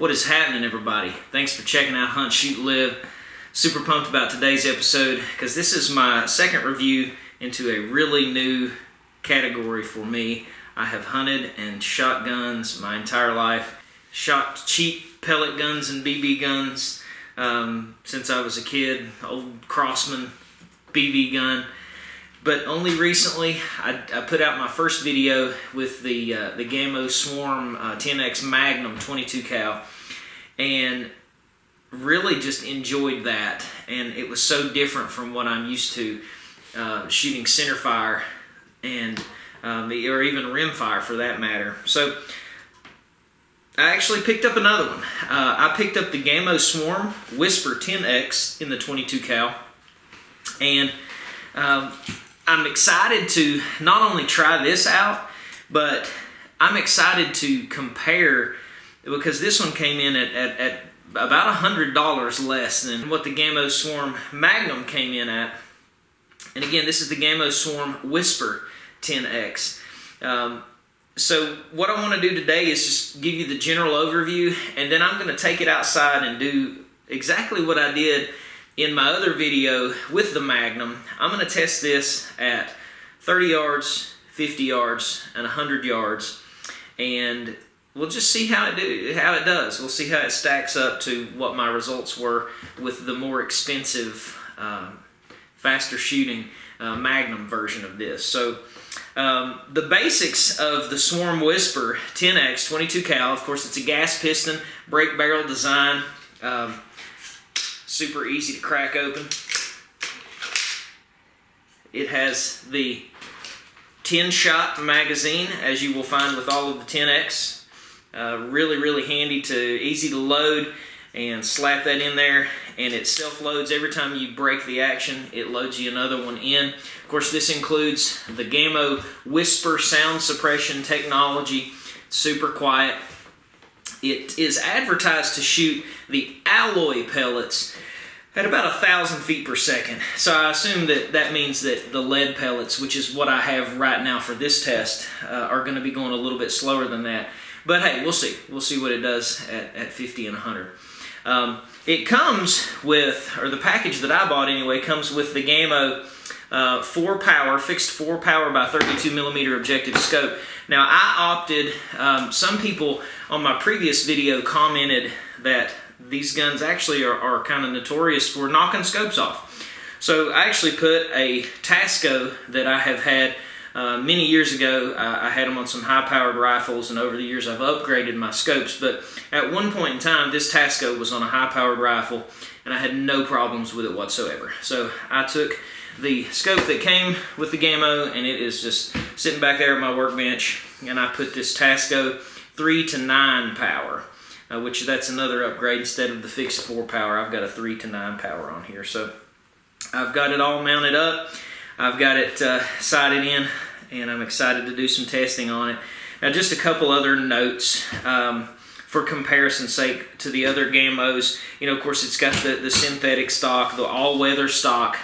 What is happening, everybody? Thanks for checking out Hunt Shoot Live. Super pumped about today's episode because this is my second review into a really new category for me. I have hunted and shot guns my entire life. Shot cheap pellet guns and BB guns since I was a kid. Old Crosman BB gun. But only recently, I put out my first video with the Gamo Swarm 10X Magnum 22 cal, and really just enjoyed that. And it was so different from what I'm used to shooting centerfire and or even rimfire for that matter. So I actually picked up another one. I picked up the Gamo Swarm Whisper 10X in the 22 cal, and I'm excited to not only try this out, but I'm excited to compare, because this one came in at about $100 less than what the Gamo Swarm Magnum came in at. And again, this is the Gamo Swarm Whisper 10X. So what I want to do today is just give you the general overview, and then I'm going to take it outside and do exactly what I did in my other video with the Magnum. I'm going to test this at 30 yards, 50 yards, and 100 yards, and we'll just see how it does. We'll see how it stacks up to what my results were with the more expensive, faster shooting Magnum version of this. So the basics of the Swarm Whisper 10X 22 cal, of course, it's a gas piston, brake barrel design. Super easy to crack open. It has the 10-shot magazine, as you will find with all of the 10X. Really handy, easy to load, and slap that in there, and it self-loads. Every time you break the action, it loads you another one in. Of course, this includes the Gamo Whisper sound suppression technology. Super quiet. It is advertised to shoot the alloy pellets at about 1,000 feet per second. So I assume that means that the lead pellets, which is what I have right now for this test, are going to be going a little bit slower than that. But hey, we'll see. We'll see what it does at 50 and 100. It comes with, or the package that I bought anyway, comes with the Gamo 4-power, fixed 4-power by 32mm objective scope. Now I opted, some people on my previous video commented that these guns actually are kind of notorious for knocking scopes off. So I actually put a Tasco that I have had many years ago. I had them on some high-powered rifles, and over the years I've upgraded my scopes. But at one point in time, this Tasco was on a high-powered rifle, and I had no problems with it whatsoever. So I took the scope that came with the Gamo, and it is just sitting back there at my workbench, and I put this Tasco 3-to-9 power, which that's another upgrade. Instead of the fixed 4-power, I've got a 3-to-9 power on here. So I've got it all mounted up, I've got it sighted in, and I'm excited to do some testing on it. Now, just a couple other notes for comparison's sake to the other Gamos. You know, of course, it's got the synthetic stock, the all-weather stock.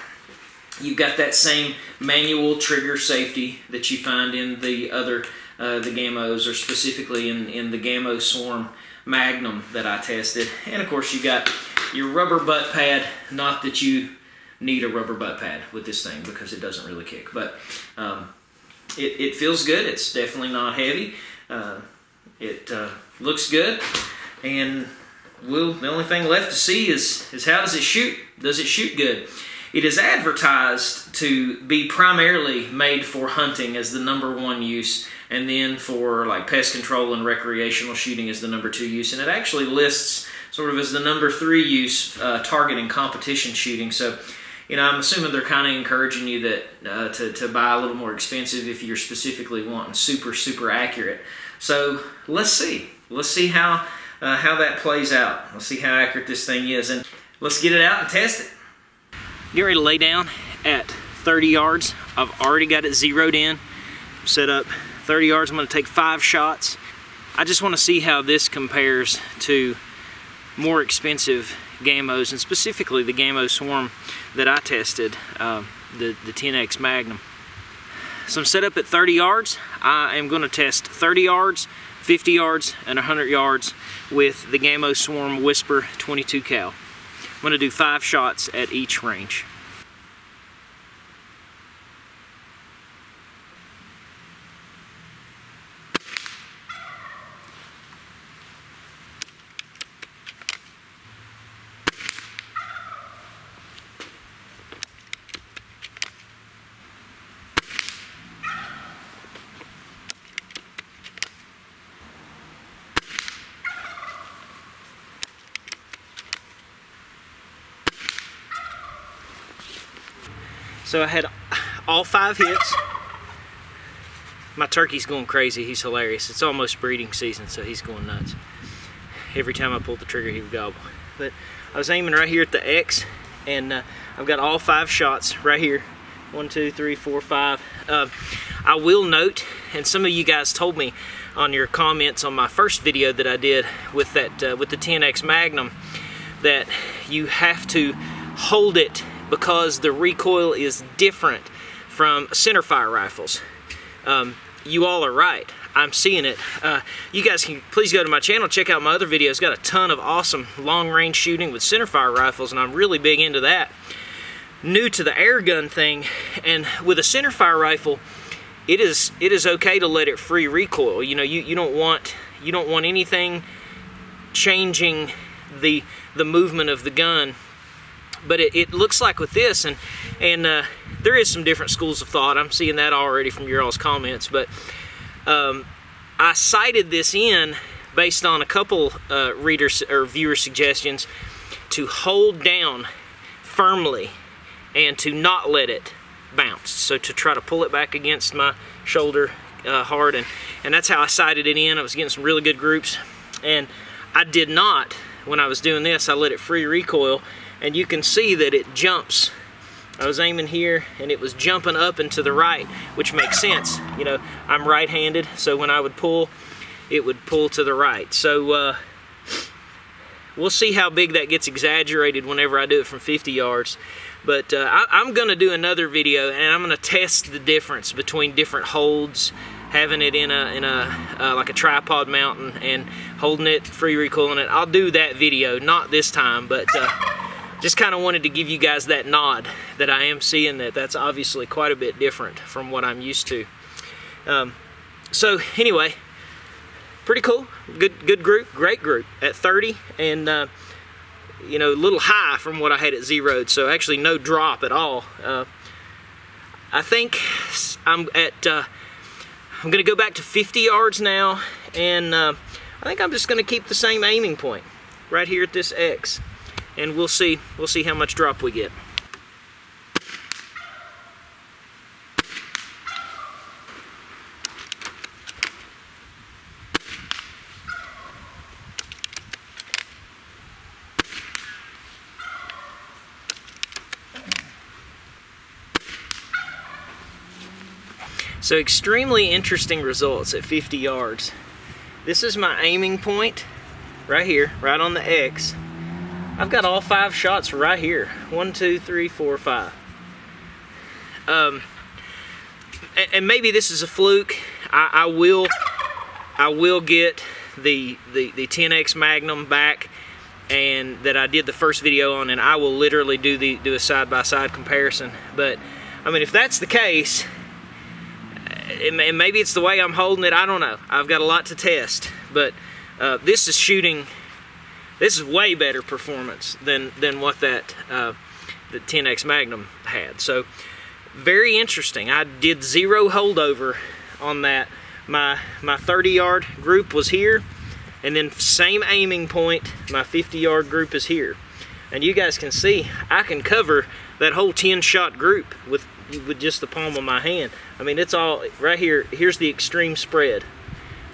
You've got that same manual trigger safety that you find in the other the Gamos, or specifically in the Gamo Swarm Magnum that I tested. And of course, you got your rubber butt pad. Not that you need a rubber butt pad with this thing because it doesn't really kick, but it feels good. It's definitely not heavy. It looks good, and the only thing left to see is how does it shoot? Does it shoot good? It is advertised to be primarily made for hunting as the #1 use, and then for like pest control and recreational shooting as the #2 use. And it actually lists sort of as the #3 use targeting competition shooting. So, you know, I'm assuming they're kind of encouraging you that to buy a little more expensive if you're specifically wanting super accurate. So let's see. Let's see how that plays out. Let's see how accurate this thing is, and let's get it out and test it. Get ready to lay down at 30 yards. I've already got it zeroed in, set up 30 yards. I'm going to take 5 shots. I just want to see how this compares to more expensive Gamos, and specifically the Gamo Swarm that I tested, the 10X Magnum. So I'm set up at 30 yards. I am going to test 30 yards, 50 yards and 100 yards with the Gamo Swarm Whisper 22 cal. I'm going to do 5 shots at each range. So I had all 5 hits. My turkey's going crazy, he's hilarious. It's almost breeding season, so he's going nuts. Every time I pulled the trigger, he would gobble. But I was aiming right here at the X, and I've got all 5 shots right here. 1, 2, 3, 4, 5. I will note, and some of you guys told me on your comments on my first video that I did with, with the 10X Magnum, that you have to hold it because the recoil is different from centerfire rifles. You all are right. I'm seeing it. You guys can please go to my channel, check out my other videos. It's got a ton of awesome long-range shooting with centerfire rifles, and I'm really big into that. New to the air gun thing, and with a centerfire rifle, it is okay to let it free recoil. You know, you don't want anything changing the movement of the gun. But it looks like with this, and there is some different schools of thought. I'm seeing that already from your all's comments. But I cited this in based on a couple readers or viewer suggestions to hold down firmly and to not let it bounce. So to try to pull it back against my shoulder hard, and that's how I cited it in. I was getting some really good groups, and I did not. When I was doing this, I let it free recoil. And you can see that it jumps. I was aiming here, and it was jumping up and to the right, which makes sense. You know, I'm right-handed, so when I would pull, it would pull to the right. So we'll see how big that gets exaggerated whenever I do it from 50 yards. But I'm going to do another video, and I'm going to test the difference between different holds, having it in a like a tripod mounting and holding it, free recoiling it. I'll do that video, not this time, but... just kind of wanted to give you guys that nod that I am seeing that's obviously quite a bit different from what I'm used to. So anyway, pretty cool, good group, great group at 30, and you know, a little high from what I had at 0, so actually no drop at all. I think I'm at I'm gonna go back to 50 yards now, and I think I'm just gonna keep the same aiming point right here at this X. And we'll see how much drop we get. So extremely interesting results at 50 yards. This is my aiming point right here, right on the X. I've got all 5 shots right here. 1, 2, 3, 4, 5. And maybe this is a fluke. I will get the 10X Magnum back, and that I did the first video on, and I will literally do a side-by-side comparison. But I mean, if that's the case, and maybe it's the way I'm holding it, I don't know. I've got a lot to test, but this is shooting. This is way better performance than what that the 10X Magnum had. So very interesting. I did 0 holdover on that. My 30-yard group was here, and then same aiming point, my 50-yard group is here. And you guys can see I can cover that whole 10-shot group with just the palm of my hand. I mean, it's all right here. Here's the extreme spread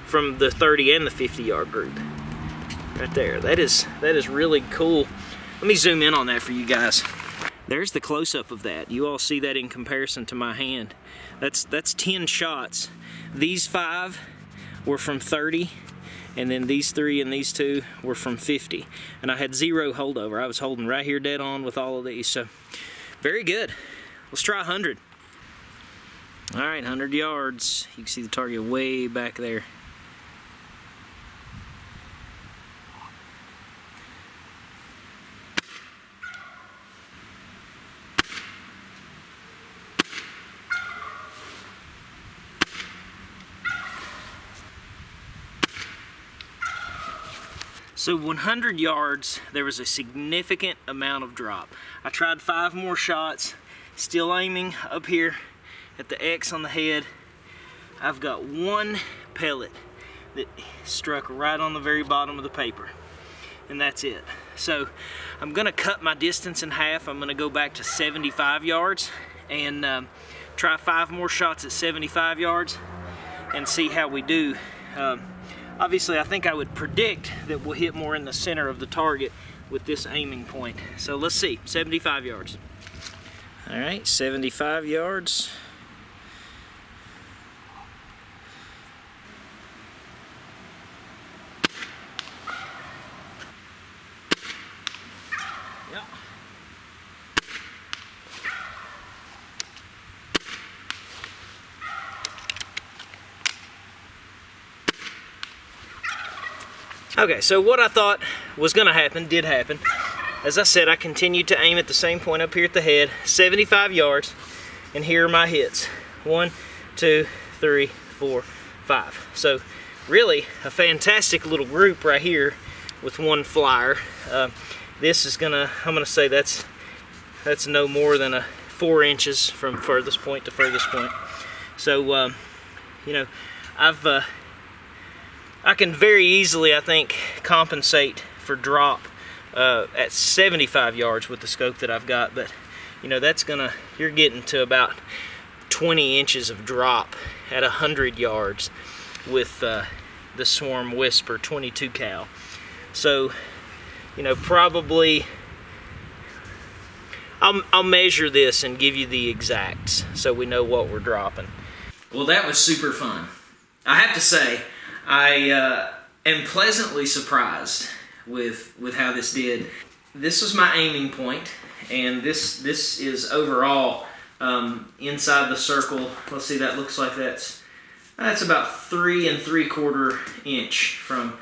from the 30 and the 50-yard group. Right there. That is really cool. Let me zoom in on that for you guys. There's the close-up of that. You all see that in comparison to my hand. That's 10 shots. These 5 were from 30, and then these 3 and these 2 were from 50. And I had 0 holdover. I was holding right here dead on with all of these. So very good. Let's try 100. All right, 100 yards. You can see the target way back there. So 100 yards, there was a significant amount of drop. I tried 5 more shots, still aiming up here at the X on the head. I've got one pellet that struck right on the very bottom of the paper, and that's it. So I'm gonna cut my distance in half. I'm gonna go back to 75 yards and try 5 more shots at 75 yards and see how we do. Obviously, I think I would predict that we'll hit more in the center of the target with this aiming point. So let's see, 75 yards. All right, 75 yards. Okay, so what I thought was going to happen did happen. As I said, I continued to aim at the same point up here at the head, 75 yards, and here are my hits. 1, 2, 3, 4, 5. So really a fantastic little group right here with one flyer. This is going to, I'm going to say that's no more than 4 inches from furthest point to furthest point. So, you know, I can very easily, I think, compensate for drop at 75 yards with the scope that I've got, but you know, that's gonna, you're getting to about 20 inches of drop at 100 yards with the Swarm Whisper 22 cal. So, you know, probably, I'll measure this and give you the exacts so we know what we're dropping. Well, that was super fun. I have to say, I am pleasantly surprised with how this did. This was my aiming point, and this is overall inside the circle. Let's see, that looks like that's about 3 3/4 inch from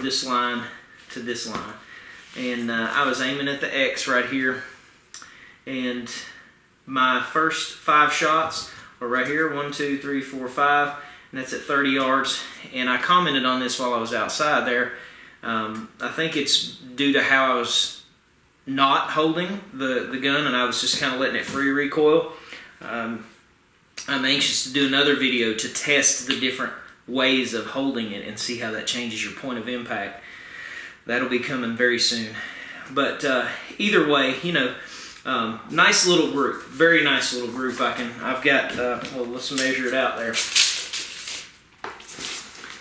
this line to this line. And I was aiming at the X right here, and my first 5 shots are right here, 1, 2, 3, 4, 5. And that's at 30 yards, and I commented on this while I was outside there. I think it's due to how I was not holding the gun, and I was just kind of letting it free recoil. I'm anxious to do another video to test the different ways of holding it and see how that changes your point of impact. That'll be coming very soon. But either way, you know, nice little group, very nice little group. I've got, well, let's measure it out there.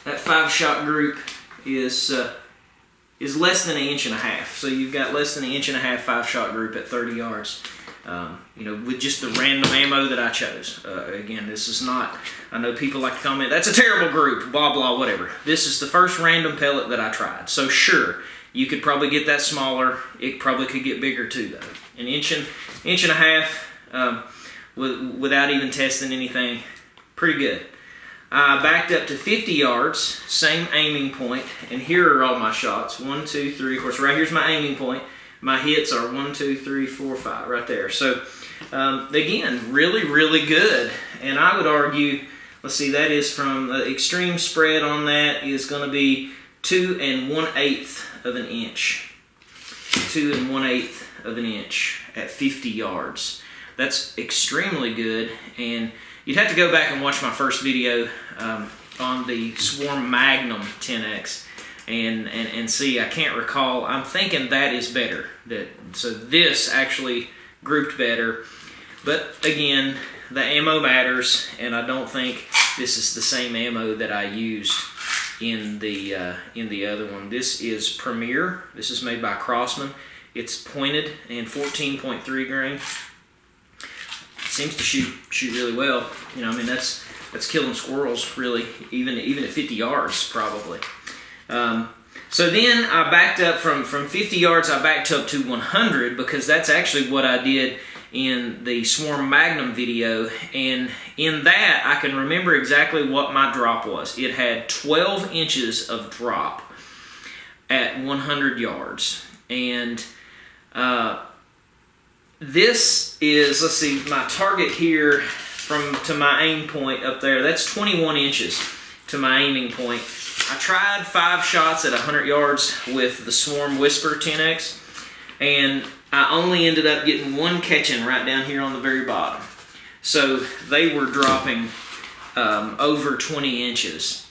That 5-shot group is less than 1.5 inches, so you've got less than 1.5 inch 5-shot group at 30 yards. You know, with just the random ammo that I chose. Again, this is not. I know people like to comment, "That's a terrible group," blah blah whatever. This is the first random pellet that I tried. So sure, you could probably get that smaller. It probably could get bigger too, though. An inch and a half without even testing anything, pretty good. I backed up to 50 yards, same aiming point, and here are all my shots. 1, 2, 3, of course, right here's my aiming point. My hits are 1, 2, 3, 4, 5, right there. So, again, really, really good. And I would argue, let's see, that is from the extreme spread on that is going to be 2 1/8 of an inch. 2 1/8 of an inch at 50 yards. That's extremely good, and you'd have to go back and watch my first video on the Swarm Magnum 10X and see. I can't recall. I'm thinking that is better. So this actually grouped better. But again, the ammo matters, and I don't think this is the same ammo that I used in the other one. This is Premier. This is made by Crosman. It's pointed and 14.3 grain. Seems to shoot really well. You know, I mean, that's killing squirrels really, even at 50 yards probably. So then I backed up from 50 yards. I backed up to 100 because that's actually what I did in the Swarm Magnum video, and in that I can remember exactly what my drop was. It had 12 inches of drop at 100 yards, and this is, let's see, my target here to my aim point up there, that's 21 inches to my aiming point. I tried 5 shots at 100 yards with the Swarm Whisper 10X, and I only ended up getting 1 catch-in right down here on the very bottom. So they were dropping over 20 inches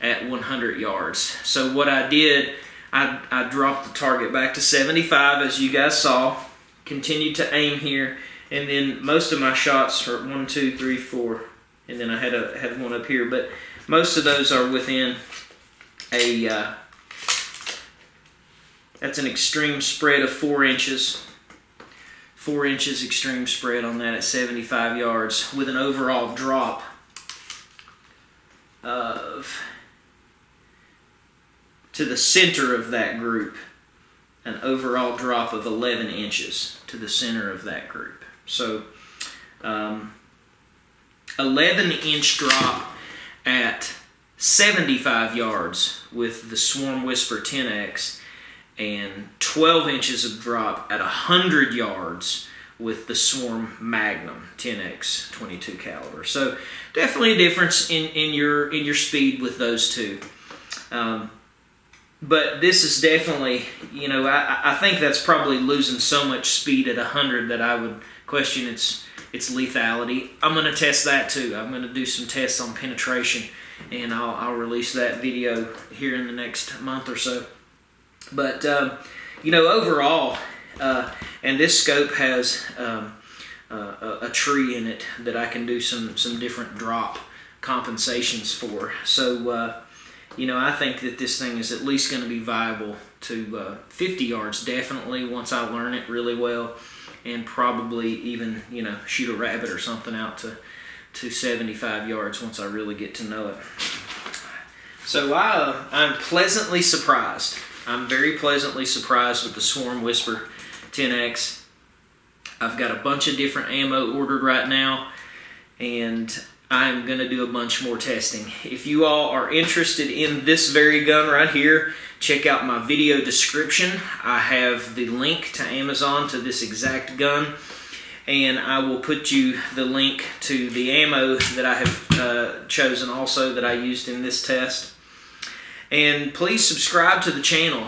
at 100 yards. So what I did, I dropped the target back to 75, as you guys saw, continued to aim here, and then most of my shots are 1, 2, 3, 4, and then I had one up here, but most of those are within a, that's an extreme spread of 4 inches. 4 inches extreme spread on that at 75 yards with an overall drop of, to the center of that group, an overall drop of 11 inches to the center of that group. So 11-inch drop at 75 yards with the Swarm Whisper 10X, and 12 inches of drop at 100 yards with the Swarm Magnum 10X 22 caliber. So definitely a difference in your speed with those two. But this is definitely, you know, I think that's probably losing so much speed at 100 that I would question its lethality. I'm going to test that too. I'm going to do some tests on penetration, and I'll release that video here in the next month or so. But, you know, overall, and this scope has a tree in it that I can do some different drop compensations for. So, you know, I think that this thing is at least going to be viable to 50 yards, definitely, once I learn it really well, and probably even, you know, shoot a rabbit or something out to 75 yards once I really get to know it. So I'm pleasantly surprised. I'm very pleasantly surprised with the Swarm Whisper 10X. I've got a bunch of different ammo ordered right now, and I'm going to do a bunch more testing. If you all are interested in this very gun right here, check out my video description. I have the link to Amazon to this exact gun, and I will put you the link to the ammo that I have chosen also that I used in this test. And please subscribe to the channel.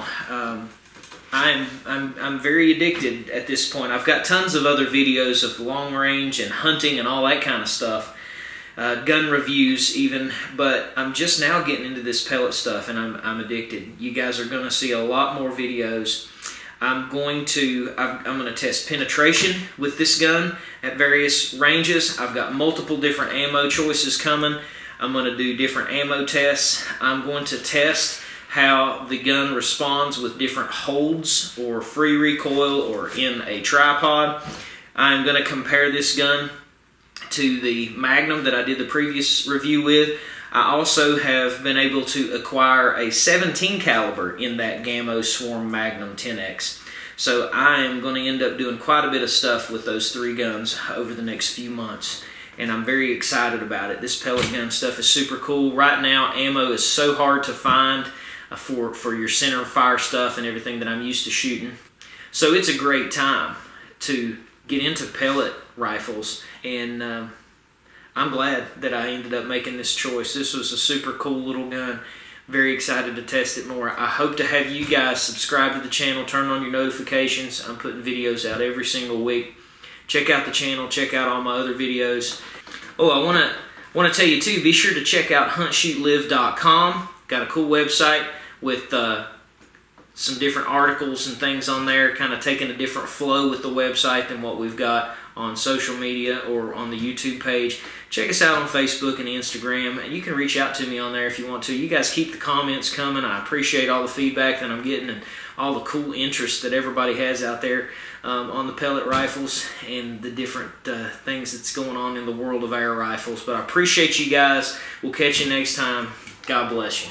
I'm very addicted at this point. I've got tons of other videos of long range and hunting and all that kind of stuff, gun reviews even, but I'm just now getting into this pellet stuff, and I'm addicted. You guys are going to see a lot more videos. I'm going to test penetration with this gun at various ranges. I've got multiple different ammo choices coming. I'm going to do different ammo tests. I'm going to test how the gun responds with different holds or free recoil or in a tripod. I'm going to compare this gun to the Magnum that I did the previous review with. I also have been able to acquire a 17 caliber in that Gamo Swarm Magnum 10X. So I am going to end up doing quite a bit of stuff with those 3 guns over the next few months, and I'm very excited about it. This pellet gun stuff is super cool. Right now, ammo is so hard to find for your center of fire stuff and everything that I'm used to shooting. So it's a great time to get into pellet rifles, and I'm glad that I ended up making this choice. This was a super cool little gun. Very excited to test it more. I hope to have you guys subscribe to the channel, turn on your notifications. I'm putting videos out every single week. Check out the channel, check out all my other videos. Oh, I want to tell you too, be sure to check out huntshootlive.com. Got a cool website with some different articles and things on there, kind of taking a different flow with the website than what we've got on social media or on the YouTube page. Check us out on Facebook and Instagram, and you can reach out to me on there if you want to. You guys keep the comments coming. I appreciate all the feedback that I'm getting and all the cool interest that everybody has out there on the pellet rifles and the different things that's going on in the world of air rifles. But I appreciate you guys. We'll catch you next time. God bless you.